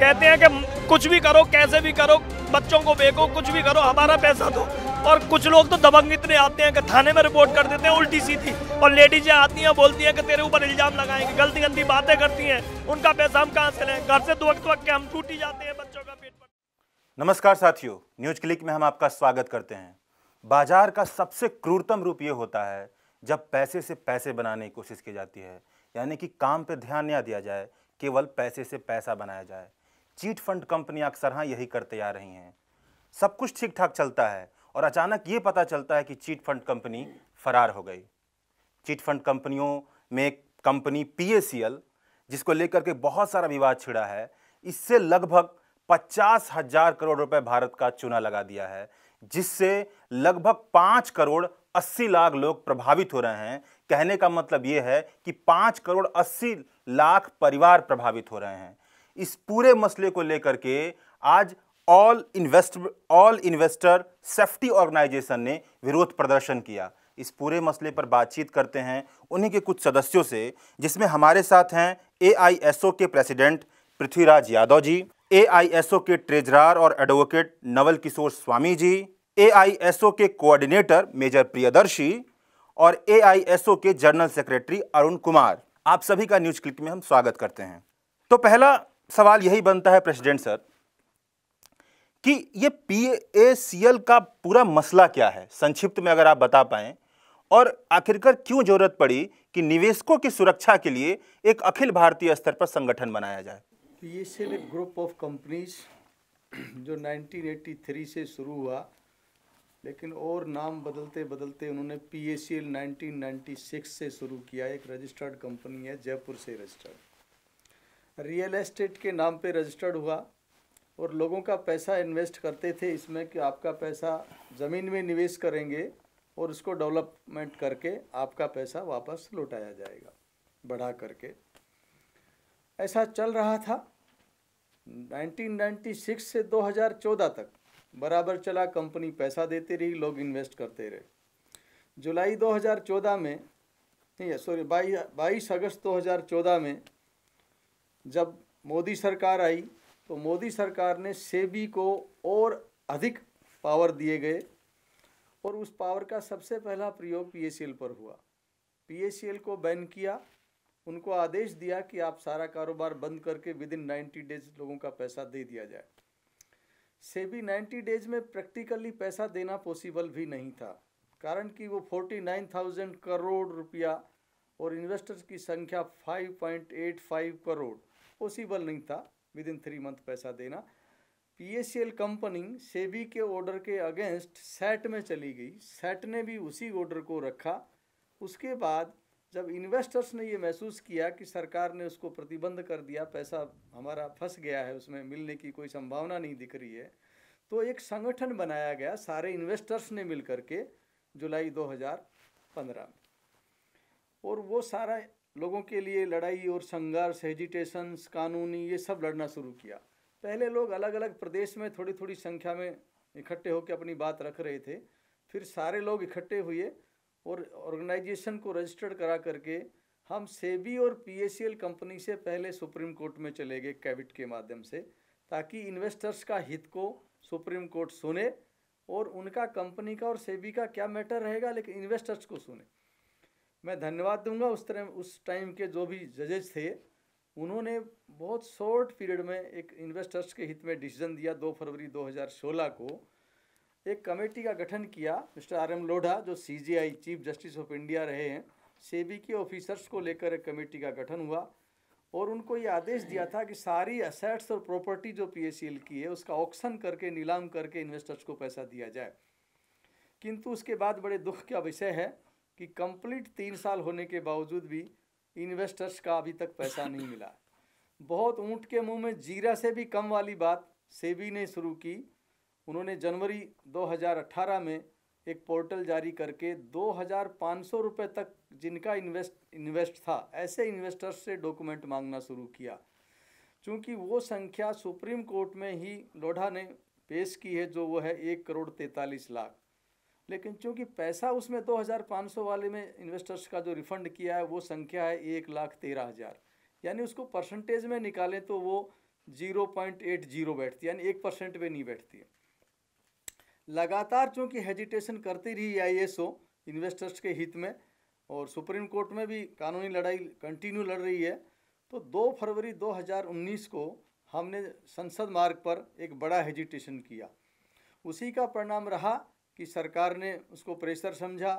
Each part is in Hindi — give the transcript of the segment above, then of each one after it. कहते हैं कि कुछ भी करो, कैसे भी करो, बच्चों को बेचो, कुछ भी करो, हमारा पैसा दो। और कुछ लोग तो दबंग इतने आते हैं कि थाने में रिपोर्ट कर देते हैं उल्टी सीधी, और लेडीजें आती हैं बोलती हैं कि तेरे ऊपर इल्ज़ाम लगाएंगे, गलती गंदी बातें करती हैं, उनका पैसा हम कहाँ से लें? घर से दुबक के हम टूटी जाते हैं, बच्चों का पेट। नमस्कार साथियों, न्यूज़क्लिक में हम आपका स्वागत करते हैं। बाजार का सबसे क्रूरतम रूप ये होता है जब पैसे से पैसे बनाने की कोशिश की जाती है, यानी कि काम पर ध्यान न दिया जाए, केवल पैसे से पैसा बनाया जाए। चीट फंड कंपनियां अक्सर हाँ यही करते आ रही हैं। सब कुछ ठीक ठाक चलता है और अचानक ये पता चलता है कि चीट फंड कंपनी फरार हो गई। चीट फंड कंपनियों में एक कंपनी PACL, जिसको लेकर के बहुत सारा विवाद छिड़ा है, इससे लगभग 50,000 करोड़ रुपए भारत का चूना लगा दिया है, जिससे लगभग 5 करोड़ 80 लाख लोग प्रभावित हो रहे हैं। कहने का मतलब ये है कि 5 करोड़ 80 लाख परिवार प्रभावित हो रहे हैं। इस पूरे मसले को लेकर के आज ऑल इन्वेस्टर सेफ्टी ऑर्गेनाइजेशन ने विरोध प्रदर्शन किया। इस पूरे मसले पर बातचीत करते हैं उन्हीं के कुछ सदस्यों से, जिसमें हमारे साथ हैं AIISO के प्रेसिडेंट पृथ्वीराज यादव जी, AIISO के ट्रेजरार और एडवोकेट नवल किशोर स्वामी जी, AIISO के कोऑर्डिनेटर मेजर प्रियदर्शी और AIISO के जनरल सेक्रेटरी अरुण कुमार। आप सभी का न्यूज़ क्लिक में हम स्वागत करते हैं। तो पहला सवाल यही बनता है प्रेसिडेंट सर कि ये PACL का पूरा मसला क्या है, संक्षिप्त में अगर आप बता पाएं, और आखिरकार क्यों जरूरत पड़ी कि निवेशकों की सुरक्षा के लिए एक अखिल भारतीय स्तर पर संगठन बनाया जाए। PACL एक ग्रुप ऑफ कंपनीज जो 1983 से शुरू हुआ, लेकिन और नाम बदलते बदलते उन्होंने PACL 1996 से शुरू किया। एक रजिस्टर्ड कंपनी है, जयपुर से रजिस्टर्ड, रियल एस्टेट के नाम पे रजिस्टर्ड हुआ और लोगों का पैसा इन्वेस्ट करते थे इसमें कि आपका पैसा ज़मीन में निवेश करेंगे और उसको डेवलपमेंट करके आपका पैसा वापस लौटाया जाएगा बढ़ा करके। ऐसा चल रहा था 1996 से 2014 तक बराबर चला। कंपनी पैसा देती रही, लोग इन्वेस्ट करते रहे। जुलाई 2014 में नहीं सॉरी 22 अगस्त 2014 में जब मोदी सरकार आई तो मोदी सरकार ने सेबी को और अधिक पावर दिए गए और उस पावर का सबसे पहला प्रयोग PACL पर हुआ। PACL को बैन किया, उनको आदेश दिया कि आप सारा कारोबार बंद करके विदिन 90 डेज लोगों का पैसा दे दिया जाए। सेबी 90 डेज में प्रैक्टिकली पैसा देना पॉसिबल भी नहीं था, कारण कि वो 49,000 करोड़ रुपया और इन्वेस्टर्स की संख्या 5.85 करोड़ पॉसिबल नहीं था विदिन 3 मंथ पैसा देना। PACL कंपनी सेबी के ऑर्डर के अगेंस्ट सेट में चली गई, सेट ने भी उसी ऑर्डर को रखा। उसके बाद जब इन्वेस्टर्स ने ये महसूस किया कि सरकार ने उसको प्रतिबंध कर दिया, पैसा हमारा फंस गया है, उसमें मिलने की कोई संभावना नहीं दिख रही है, तो एक संगठन बनाया गया सारे इन्वेस्टर्स ने मिल करके जुलाई 2015 में, और वो सारा लोगों के लिए लड़ाई और संघर्ष, हेजिटेशंस, कानूनी, ये सब लड़ना शुरू किया। पहले लोग अलग अलग प्रदेश में थोड़ी थोड़ी संख्या में इकट्ठे होकर अपनी बात रख रहे थे, फिर सारे लोग इकट्ठे हुए और ऑर्गेनाइजेशन को रजिस्टर्ड करा करके हम सेबी और PACL कंपनी से पहले सुप्रीम कोर्ट में चले गए कैविट के माध्यम से, ताकि इन्वेस्टर्स का हित को सुप्रीम कोर्ट सुने और उनका कंपनी का और सेबी का क्या मैटर रहेगा, लेकिन इन्वेस्टर्स को सुने। मैं धन्यवाद दूंगा उस टाइम के जो भी जजेस थे, उन्होंने बहुत शॉर्ट पीरियड में एक इन्वेस्टर्स के हित में डिसीजन दिया। 2 फरवरी 2016 को एक कमेटी का गठन किया। मिस्टर RM लोढ़ा जो CJI chief justice of India रहे हैं, सेबी के ऑफिसर्स को लेकर एक कमेटी का गठन हुआ और उनको ये आदेश दिया था कि सारी असेट्स और प्रॉपर्टी जो PACL की है उसका ऑक्शन करके, नीलाम करके इन्वेस्टर्स को पैसा दिया जाए। किंतु उसके बाद बड़े दुख का विषय है कि कंप्लीट 3 साल होने के बावजूद भी इन्वेस्टर्स का अभी तक पैसा नहीं मिला। बहुत ऊँट के मुंह में जीरा से भी कम वाली बात सेबी ने शुरू की। उन्होंने जनवरी 2018 में एक पोर्टल जारी करके 2,500 रुपये तक जिनका इन्वेस्ट था ऐसे इन्वेस्टर्स से डॉक्यूमेंट मांगना शुरू किया। चूँकि वो संख्या सुप्रीम कोर्ट में ही लोढ़ा ने पेश की है जो वो है 1 करोड़ 43 लाख, लेकिन चूँकि पैसा उसमें 2,500 वाले में इन्वेस्टर्स का जो रिफ़ंड किया है वो संख्या है 1,13,000, यानी उसको परसेंटेज में निकालें तो वो 0.80 बैठती है, यानी 1% पे नहीं बैठती है। लगातार चूँकि हेजिटेशन करती रही आईएसओ इन्वेस्टर्स के हित में, और सुप्रीम कोर्ट में भी कानूनी लड़ाई कंटिन्यू लड़ रही है, तो 2 फरवरी 2019 को हमने संसद मार्ग पर एक बड़ा हेजिटेशन किया। उसी का परिणाम रहा कि सरकार ने उसको प्रेशर समझा,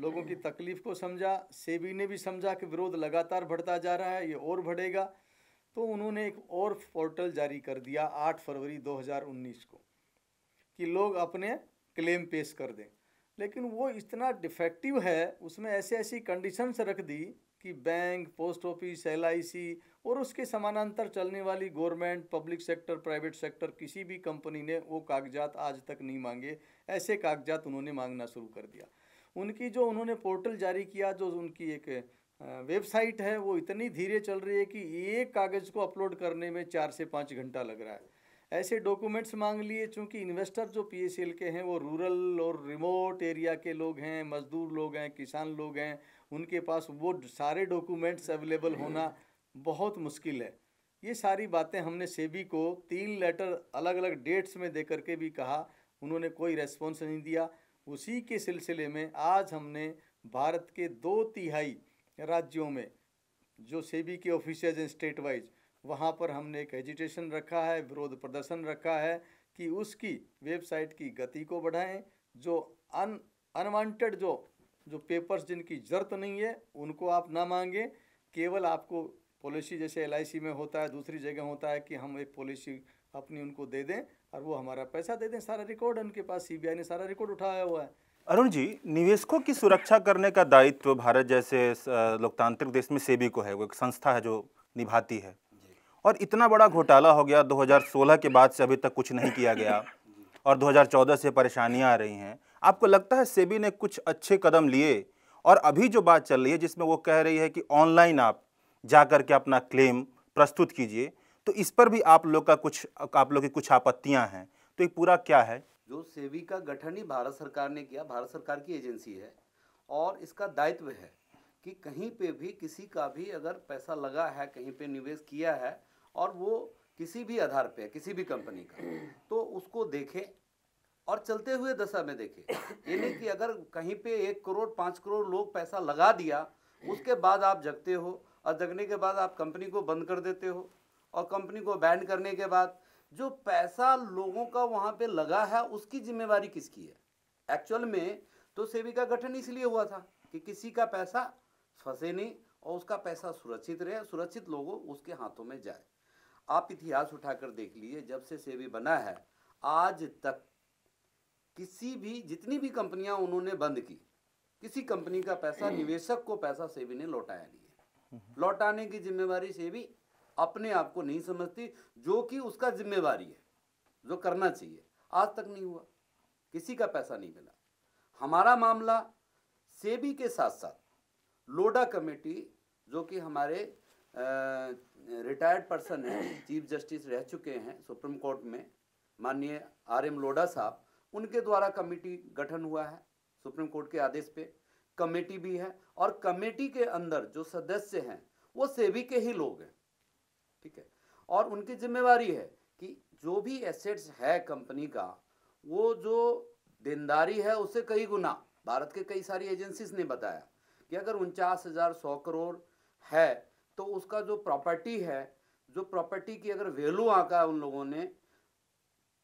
लोगों की तकलीफ़ को समझा, सेबी ने भी समझा कि विरोध लगातार बढ़ता जा रहा है, ये और बढ़ेगा, तो उन्होंने एक और पोर्टल जारी कर दिया 8 फरवरी 2019 को कि लोग अपने क्लेम पेश कर दें। लेकिन वो इतना डिफेक्टिव है, उसमें ऐसे ऐसी कंडीशंस रख दी कि बैंक, पोस्ट ऑफिस, LIC और उसके समानांतर चलने वाली government, public sector, private sector किसी भी कंपनी ने वो कागजात आज तक नहीं मांगे, ऐसे कागजात उन्होंने मांगना शुरू कर दिया। उनकी जो उन्होंने पोर्टल जारी किया, जो उनकी एक वेबसाइट है, वो इतनी धीरे चल रही है कि एक कागज़ को अपलोड करने में 4 से 5 घंटा लग रहा है। ऐसे डॉक्यूमेंट्स मांग लिए, चूँकि इन्वेस्टर जो PACL के हैं वो रूरल और रिमोट एरिया के लोग हैं, मजदूर लोग हैं, किसान लोग हैं, उनके पास वो सारे डॉक्यूमेंट्स अवेलेबल होना बहुत मुश्किल है। ये सारी बातें हमने सेबी को 3 लेटर अलग अलग डेट्स में दे करके भी कहा, उन्होंने कोई रेस्पॉन्स नहीं दिया। उसी के सिलसिले में आज हमने भारत के 2/3 राज्यों में जो सेबी के ऑफिसेज हैं स्टेट वाइज, वहाँ पर हमने एक एजिटेशन रखा है, विरोध प्रदर्शन रखा है कि उसकी वेबसाइट की गति को बढ़ाएं, जो अनवांटेड जो पेपर्स जिनकी ज़रूरत नहीं है उनको आप ना मांगें। केवल आपको पॉलिसी, जैसे LIC में होता है, दूसरी जगह होता है कि हम एक पॉलिसी अपनी उनको दे दें और वो हमारा पैसा दे दें, सारा रिकॉर्ड उनके पास, CBI ने सारा रिकॉर्ड उठाया हुआ है। अरुण जी, निवेशकों की सुरक्षा करने का दायित्व भारत जैसे लोकतांत्रिक देश में सेबी को है, वो एक संस्था है जो निभाती है, और इतना बड़ा घोटाला हो गया 2016 के बाद से अभी तक कुछ नहीं किया गया, और 2014 से परेशानियां आ रही हैं। आपको लगता है सेबी ने कुछ अच्छे कदम लिए? और अभी जो बात चल रही है जिसमें वो कह रही है कि ऑनलाइन आप जा कर के अपना क्लेम प्रस्तुत कीजिए, तो इस पर भी आप लोग की कुछ आपत्तियां हैं, तो ये पूरा क्या है? जो सेबी का गठन ही भारत सरकार ने किया, भारत सरकार की एजेंसी है, और इसका दायित्व है कि कहीं पर भी किसी का भी अगर पैसा लगा है, कहीं पर निवेश किया है, और वो किसी भी आधार पे किसी भी कंपनी का, तो उसको देखे और चलते हुए दशा में देखे। ये नहीं कि अगर कहीं पे 1 करोड़ 5 करोड़ लोग पैसा लगा दिया, उसके बाद आप जगते हो, और जगने के बाद आप कंपनी को बंद कर देते हो, और कंपनी को बैन करने के बाद जो पैसा लोगों का वहाँ पे लगा है उसकी जिम्मेवारी किसकी है? एक्चुअल में तो सेबी का गठन इसलिए हुआ था कि किसी का पैसा फंसे नहीं, और उसका पैसा सुरक्षित रहे, सुरक्षित लोगों उसके हाथों में जाए। आप इतिहास उठाकर देख लीजिए, जब से सेबी बना है आज तक किसी भी, जितनी भी कंपनियां उन्होंने बंद की, किसी कंपनी का पैसा, निवेशक को पैसा सेबी ने लौटाया नहीं है। लौटाने की जिम्मेवारी सेबी अपने आप को नहीं समझती, जो कि उसका जिम्मेवारी है, जो करना चाहिए, आज तक नहीं हुआ, किसी का पैसा नहीं मिला। हमारा मामला सेबी के साथ साथ लोढ़ा कमेटी, जो कि हमारे रिटायर्ड पर्सन है, चीफ जस्टिस रह चुके हैं सुप्रीम कोर्ट में, माननीय RM लोढ़ा साहब, उनके द्वारा कमेटी गठन हुआ है सुप्रीम कोर्ट के आदेश पे। कमेटी भी है, और कमेटी के अंदर जो सदस्य हैं वो सेबी के ही लोग हैं, ठीक है, और उनकी जिम्मेवारी है कि जो भी एसेट्स है कंपनी का, वो जो देनदारी है उससे कई गुना, भारत के कई सारी एजेंसीज ने बताया कि अगर 49,100 करोड़ है, तो उसका जो प्रॉपर्टी है, जो प्रॉपर्टी की अगर वैल्यू आंका उन लोगों ने,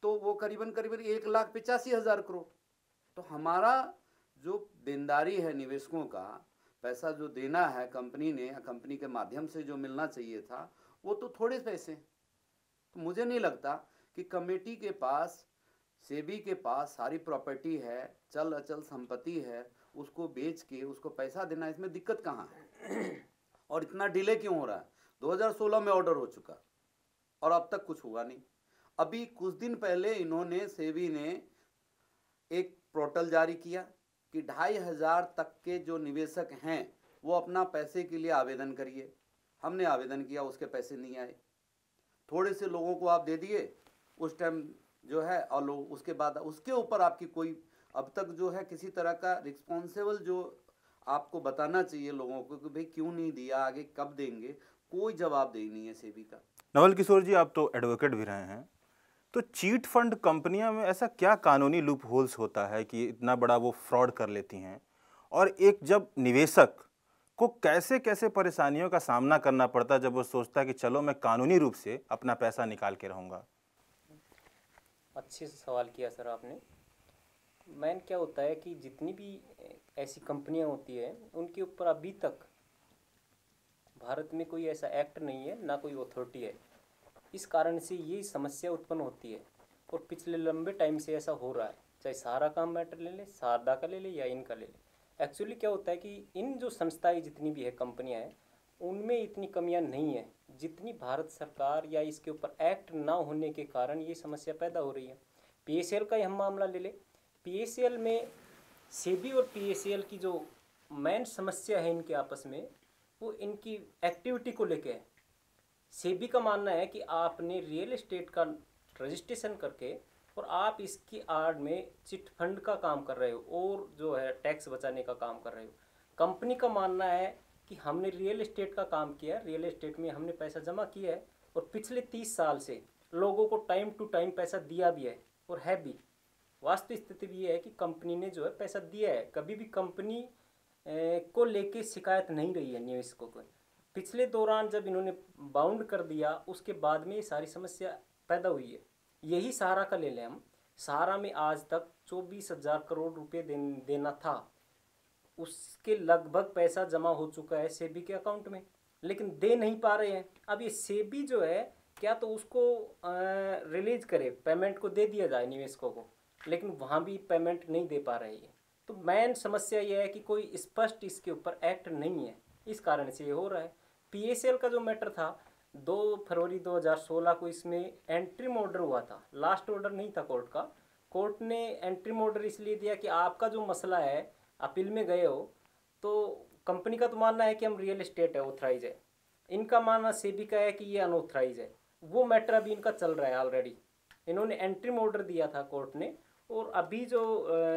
तो वो करीबन 1,85,000 करोड़। तो हमारा जो देनदारी है, निवेशकों का पैसा जो देना है कंपनी ने, कंपनी के माध्यम से जो मिलना चाहिए था, वो तो थोड़े पैसे। तो मुझे नहीं लगता कि कमेटी के पास, सेबी के पास सारी प्रॉपर्टी है, चल अचल संपत्ति है, उसको बेच के उसको पैसा देना, इसमें दिक्कत कहाँ है? और इतना डिले क्यों हो रहा है? 2016 में ऑर्डर हो चुका और अब तक कुछ हुआ नहीं। अभी कुछ दिन पहले इन्होंने, सेबी ने एक पोर्टल जारी किया कि 2,500 तक के जो निवेशक हैं वो अपना पैसे के लिए आवेदन करिए। हमने आवेदन किया, उसके पैसे नहीं आए। थोड़े से लोगों को आप दे दिए उस टाइम जो है, और लोग उसके बाद उसके ऊपर आपकी कोई अब तक जो है किसी तरह का रिस्पॉन्सिबल, जो आपको बताना चाहिए लोगों को कि भाई क्यों नहीं दिया, आगे कब देंगे, कोई जवाब देनी है सेबी का। नवल किशोर जी, आप तो एडवोकेट भी रहे हैं, तो चीट फंड कंपनियां में ऐसा क्या कानूनी लूप होल्स होता है कि इतना बड़ा वो फ्रॉड कर लेती हैं, और एक जब निवेशक को कैसे कैसे परेशानियों का सामना करना पड़ता है जब वो सोचता है कि चलो मैं कानूनी रूप से अपना पैसा निकाल के रहूँगा? अच्छे से सवाल किया सर आपने। मैन क्या होता है कि जितनी भी ऐसी कंपनियां होती है उनके ऊपर अभी तक भारत में कोई ऐसा एक्ट नहीं है, ना कोई अथॉरिटी है, इस कारण से ये समस्या उत्पन्न होती है और पिछले लंबे टाइम से ऐसा हो रहा है। चाहे सहारा का मैटर ले लें, शारदा का ले लें या इनका ले लें। एक्चुअली क्या होता है कि इन जो संस्थाएं जितनी भी है कंपनियां हैं उनमें इतनी कमियां नहीं है जितनी भारत सरकार या इसके ऊपर एक्ट ना होने के कारण ये समस्या पैदा हो रही है। PACL का ही हम मामला ले लें। PACL में सेबी और PACL की जो मेन समस्या है इनके आपस में, वो इनकी एक्टिविटी को लेके है। सेबी का मानना है कि आपने रियल एस्टेट का रजिस्ट्रेशन करके और आप इसकी आड़ में चिट फंड का काम कर रहे हो और जो है टैक्स बचाने का काम कर रहे हो। कंपनी का मानना है कि हमने रियल एस्टेट का काम किया है, रियल एस्टेट में हमने पैसा जमा किया है और पिछले 30 साल से लोगों को टाइम टू टाइम पैसा दिया भी है और है भी। वास्तविक स्थिति भी ये है कि कंपनी ने जो है पैसा दिया है, कभी भी कंपनी को लेके शिकायत नहीं रही है निवेशकों को। पिछले दौरान जब इन्होंने बाउंड कर दिया उसके बाद में ये सारी समस्या पैदा हुई है। यही सहारा का ले लें हम। सहारा में आज तक 24,000 करोड़ रुपये देना था, उसके लगभग पैसा जमा हो चुका है सेबी के अकाउंट में, लेकिन दे नहीं पा रहे हैं। अब ये सेबी जो है क्या तो उसको रिलीज करे, पेमेंट को दे दिया जाए निवेशकों को, लेकिन वहाँ भी पेमेंट नहीं दे पा रही है। तो मेन समस्या यह है कि कोई स्पष्ट इसके ऊपर एक्ट नहीं है, इस कारण से ये हो रहा है। PACL का जो मैटर था 2 फरवरी 2016 को इसमें एंट्रीम ऑर्डर हुआ था, लास्ट ऑर्डर नहीं था कोर्ट का। कोर्ट ने एंट्रीम ऑर्डर इसलिए दिया कि आपका जो मसला है अपील में गए हो, तो कंपनी का तो मानना है कि हम रियल एस्टेट है, ऑथराइज है, इनका मानना सेबी का है कि ये अनऑथराइज है। वो मैटर अभी इनका चल रहा है ऑलरेडी। इन्होंने एंट्रीम ऑर्डर दिया था कोर्ट ने, और अभी जो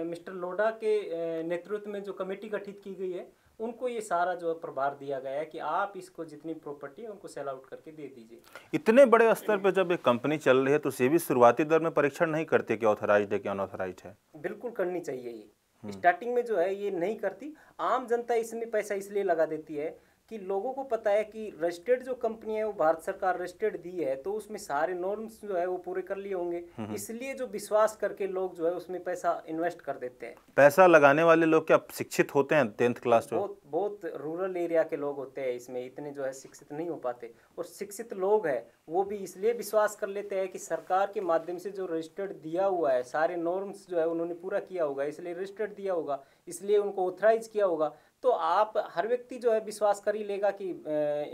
मिस्टर लोढ़ा के नेतृत्व में जो कमेटी गठित की गई है उनको ये सारा जो प्रभार दिया गया है कि आप इसको जितनी प्रॉपर्टी है उनको सेल आउट करके दे दीजिए। इतने बड़े स्तर पर जब एक कंपनी चल रही है तो सेबी शुरुआती दौर में परीक्षण नहीं करती कि ऑथराइज्ड है कि अनऑथराइज्ड है? बिल्कुल करनी चाहिए। ये स्टार्टिंग में जो है ये नहीं करती। आम जनता इसमें पैसा इसलिए लगा देती है कि लोगों को पता है कि रजिस्टर्ड जो कंपनी है वो भारत सरकार रजिस्टर्ड दी है, तो उसमें सारे नॉर्म्स जो है वो पूरे कर लिए होंगे, इसलिए जो विश्वास करके लोग जो है उसमें पैसा इन्वेस्ट कर देते हैं। पैसा लगाने वाले लोग क्या शिक्षित होते हैं? 10th क्लास में बहुत रूरल एरिया के लोग होते हैं, इसमें इतने जो है शिक्षित नहीं हो पाते, और शिक्षित लोग हैं वो भी इसलिए विश्वास कर लेते हैं कि सरकार के माध्यम से जो रजिस्टर्ड दिया हुआ है सारे नॉर्म्स जो है उन्होंने पूरा किया होगा, इसलिए रजिस्टर्ड दिया होगा, इसलिए उनको ऑथराइज किया होगा, तो आप हर व्यक्ति जो है विश्वास कर ही लेगा कि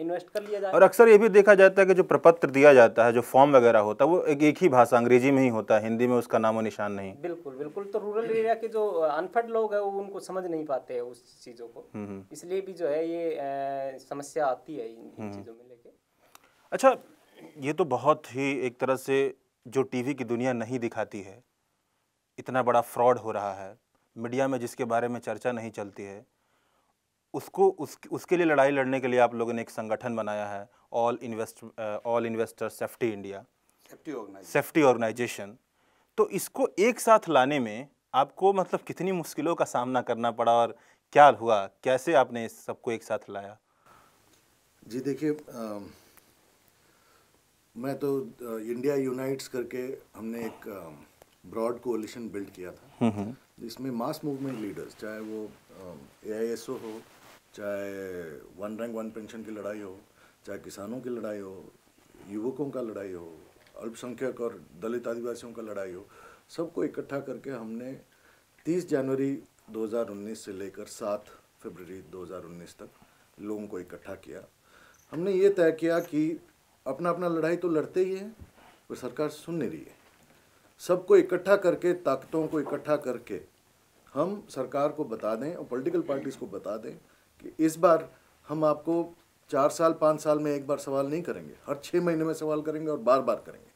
इन्वेस्ट कर लिया जाए। और अक्सर ये भी देखा जाता है कि जो प्रपत्र दिया जाता है, जो फॉर्म वगैरह होता है, वो एक ही भाषा अंग्रेजी में ही होता है, हिंदी में उसका नामो निशान नहीं। बिल्कुल बिल्कुल। तो रूरल एरिया के जो अनपढ़ लोग हैं वो उनको समझ नहीं पाते हैं उस चीज़ों को, इसलिए भी जो है ये समस्या आती है इन चीज़ों में लेके। अच्छा, ये तो बहुत ही एक तरह से जो TV की दुनिया नहीं दिखाती है, इतना बड़ा फ्रॉड हो रहा है, मीडिया में जिसके बारे में चर्चा नहीं चलती है, उसको उसके लिए लड़ाई लड़ने के लिए आप लोगों ने एक संगठन बनाया है, all investor safety India safety organisation. तो इसको एक साथ लाने में आपको मतलब कितनी मुश्किलों का सामना करना पड़ा और क्या हुआ, कैसे आपने इस सबको एक साथ लाया? जी देखिए, मैं तो इंडिया यूनाइट्स करके हमने एक ब्रॉड कोलिशन बिल्ड किया था, इसमें मास मूवमेंट लीडर्स, चाहे वो AIISO हो, चाहे 1 रैंक 1 पेंशन की लड़ाई हो, चाहे किसानों की लड़ाई हो, युवकों का लड़ाई हो, अल्पसंख्यक और दलित आदिवासियों का लड़ाई हो, सबको इकट्ठा करके हमने 30 जनवरी 2019 से लेकर 7 फरवरी 2019 तक लोगों को इकट्ठा किया। हमने ये तय किया कि अपना अपना लड़ाई तो लड़ते ही है पर सरकार सुन नहीं रही है। सबको इकट्ठा करके, ताकतों को इकट्ठा करके हम सरकार को बता दें और पॉलिटिकल पार्टीज़ को बता दें कि इस बार हम आपको 4 साल 5 साल में एक बार सवाल नहीं करेंगे, हर 6 महीने में सवाल करेंगे और बार बार करेंगे।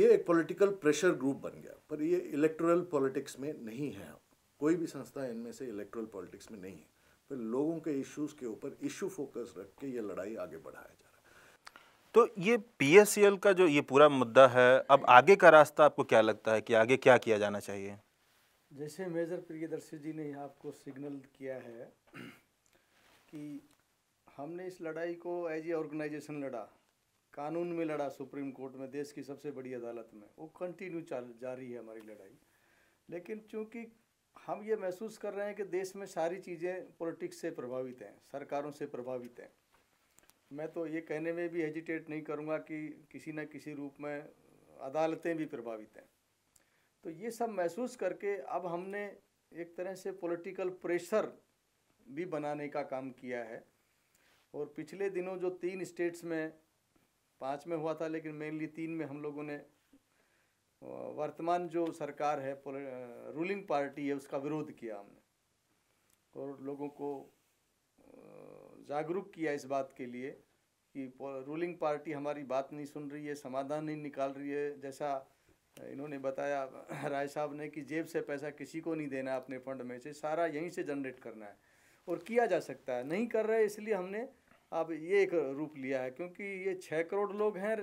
ये एक पॉलिटिकल प्रेशर ग्रुप बन गया, पर ये इलेक्टोरल पॉलिटिक्स में नहीं है। कोई भी संस्था इनमें से इलेक्टोरल पॉलिटिक्स में नहीं है, पर लोगों के इश्यूज़ के ऊपर इश्यू फोकस रख के ये लड़ाई आगे बढ़ाया जा रहा है। तो ये पीएसीएल का जो ये पूरा मुद्दा है, अब आगे का रास्ता आपको क्या लगता है कि आगे क्या किया जाना चाहिए? जैसे मेजर प्रियदर्शी जी ने आपको सिग्नल किया है कि हमने इस लड़ाई को एज ए ऑर्गेनाइजेशन लड़ा, कानून में लड़ा, सुप्रीम कोर्ट में, देश की सबसे बड़ी अदालत में, वो कंटिन्यू जारी है हमारी लड़ाई। लेकिन चूँकि हम ये महसूस कर रहे हैं कि देश में सारी चीज़ें पॉलिटिक्स से प्रभावित हैं, सरकारों से प्रभावित हैं, मैं तो ये कहने में भी हेजिटेट नहीं करूँगा कि किसी न किसी रूप में अदालतें भी प्रभावित हैं। तो ये सब महसूस करके अब हमने एक तरह से पॉलिटिकल प्रेशर भी बनाने का काम किया है। और पिछले दिनों जो 3 स्टेट्स में, 5 में हुआ था लेकिन मेनली 3 में हम लोगों ने वर्तमान जो सरकार है, रूलिंग पार्टी है, उसका विरोध किया हमने और लोगों को जागरूक किया इस बात के लिए कि रूलिंग पार्टी हमारी बात नहीं सुन रही है, समाधान नहीं निकाल रही है। जैसा इन्होंने बताया राय साहब ने कि जेब से पैसा किसी को नहीं देना, अपने फंड में से सारा यहीं से जनरेट करना है और किया जा सकता है, नहीं कर रहे, इसलिए हमने अब ये एक रूप लिया है। क्योंकि ये 6 करोड़ लोग हैं,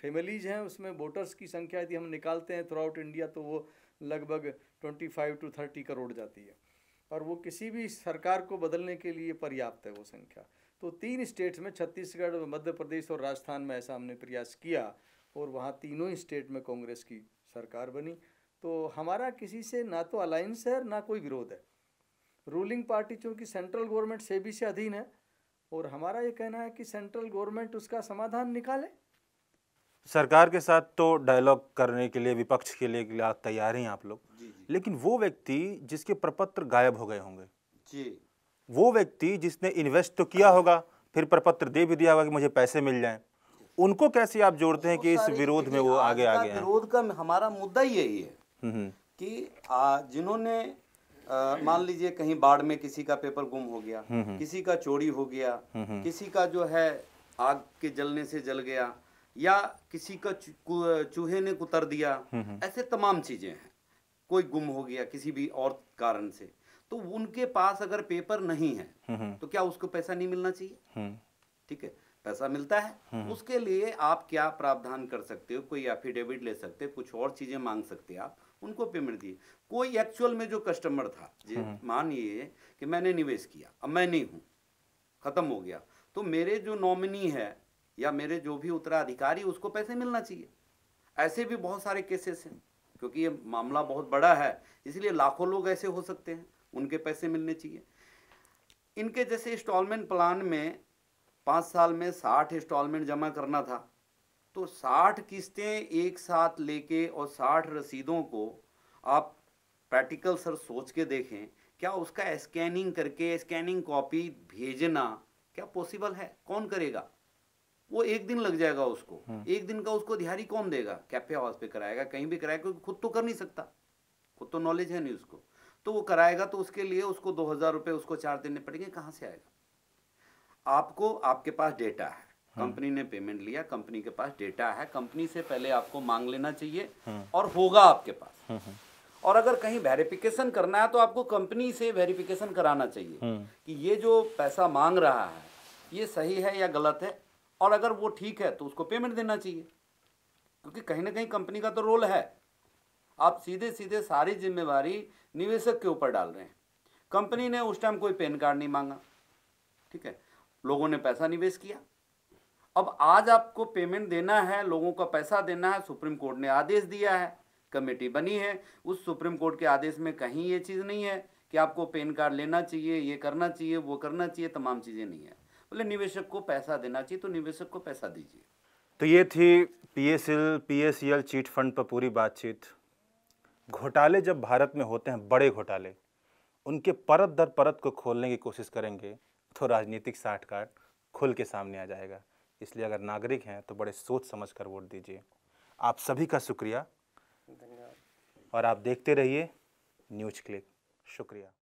फैमिलीज हैं, उसमें वोटर्स की संख्या यदि हम निकालते हैं थ्रू आउट इंडिया तो वो लगभग 25 to 30 करोड़ जाती है और वो किसी भी सरकार को बदलने के लिए पर्याप्त है वो संख्या। तो 3 स्टेट्स में, छत्तीसगढ़, मध्य प्रदेश और राजस्थान में ऐसा हमने प्रयास किया और वहाँ तीनों ही स्टेट में कांग्रेस की सरकार बनी। तो हमारा किसी से ना तो अलायंस है ना कोई विरोध है। रूलिंग पार्टी चूँकि सेंट्रल गवर्नमेंट सेबी से अधीन है और हमारा ये कहना है कि सेंट्रल गवर्नमेंट उसका समाधान निकाले। सरकार के साथ तो डायलॉग करने के लिए, विपक्ष के लिए तैयार हैं आप लोग, लेकिन वो व्यक्ति जिसके प्रपत्र गायब हो गए होंगे जी, वो व्यक्ति जिसने इन्वेस्ट तो किया होगा, फिर प्रपत्र दे भी दिया होगा कि मुझे पैसे मिल जाएं, उनको कैसे आप जोड़ते हैं कि इस विरोध में वो आगे आ गए? विरोध का हमारा मुद्दा यही है कि जिन्होंने मान लीजिए कहीं बाढ़ में किसी का पेपर गुम हो गया, किसी का चोरी हो गया, किसी का जो है आग के जलने से जल गया या किसी का चूहे ने कुतर दिया, ऐसे तमाम चीजें हैं, कोई गुम हो गया किसी भी और कारण से, तो उनके पास अगर पेपर नहीं है तो क्या उसको पैसा नहीं मिलना चाहिए? ठीक है, पैसा मिलता है, उसके लिए आप क्या प्रावधान कर सकते हो? कोई एफिडेविट ले सकते, कुछ और चीजें मांग सकते आप, उनको पेमेंट दिए। कोई एक्चुअल में जो कस्टमर था, मानिए कि मैंने निवेश किया, अब मैं नहीं हूँ, खत्म हो गया, तो मेरे जो नॉमिनी है या मेरे जो भी उत्तराधिकारी, उसको पैसे मिलना चाहिए। ऐसे भी बहुत सारे केसेस हैं, क्योंकि ये मामला बहुत बड़ा है, इसलिए लाखों लोग ऐसे हो सकते हैं, उनके पैसे मिलने चाहिए। इनके जैसे इंस्टॉलमेंट प्लान में 5 साल में 60 इंस्टॉलमेंट जमा करना था, तो 60 किस्तें एक साथ लेके और 60 रसीदों को आप प्रैक्टिकल सर सोच के देखें, क्या उसका स्कैनिंग करके स्कैनिंग कॉपी भेजना क्या पॉसिबल है? कौन करेगा? वो एक दिन लग जाएगा उसको, एक दिन का उसको दिहाड़ी कौन देगा? कैफे हाउस पे कराएगा, कहीं भी कराएगा, क्योंकि खुद तो कर नहीं सकता, खुद तो नॉलेज है नहीं उसको, तो वो कराएगा तो उसके लिए उसको 2000 रुपये उसको 4 देने पड़ेंगे, कहाँ से आएगा? आपको, आपके पास डेटा है, कंपनी ने पेमेंट लिया, कंपनी के पास डेटा है, कंपनी से पहले आपको मांग लेना चाहिए और होगा आपके पास। और अगर कहीं वेरिफिकेशन करना है तो आपको कंपनी से वेरिफिकेशन कराना चाहिए कि ये जो पैसा मांग रहा है ये सही है या गलत है, और अगर वो ठीक है तो उसको पेमेंट देना चाहिए, क्योंकि कहीं ना कहीं कंपनी का तो रोल है। आप सीधे सीधे सारी जिम्मेवारी निवेशक के ऊपर डाल रहे हैं। कंपनी ने उस टाइम कोई पैन कार्ड नहीं मांगा, ठीक है, लोगों ने पैसा निवेश किया, अब आज आपको पेमेंट देना है, लोगों का पैसा देना है, सुप्रीम कोर्ट ने आदेश दिया है, कमेटी बनी है, उस सुप्रीम कोर्ट के आदेश में कहीं ये चीज़ नहीं है कि आपको पैन कार्ड लेना चाहिए, ये करना चाहिए, वो करना चाहिए, तमाम चीज़ें नहीं है, बोले निवेशक को पैसा देना चाहिए, तो निवेशक को पैसा दीजिए। तो ये थी पीएसीएल चीट फंड पर पूरी बातचीत। घोटाले जब भारत में होते हैं, बड़े घोटाले, उनके परत दर परत को खोलने की कोशिश करेंगे तो राजनीतिक साठगांठ खुल के सामने आ जाएगा। इसलिए अगर नागरिक हैं तो बड़े सोच समझ कर वोट दीजिए। आप सभी का शुक्रिया और आप देखते रहिए न्यूज़क्लिक। शुक्रिया।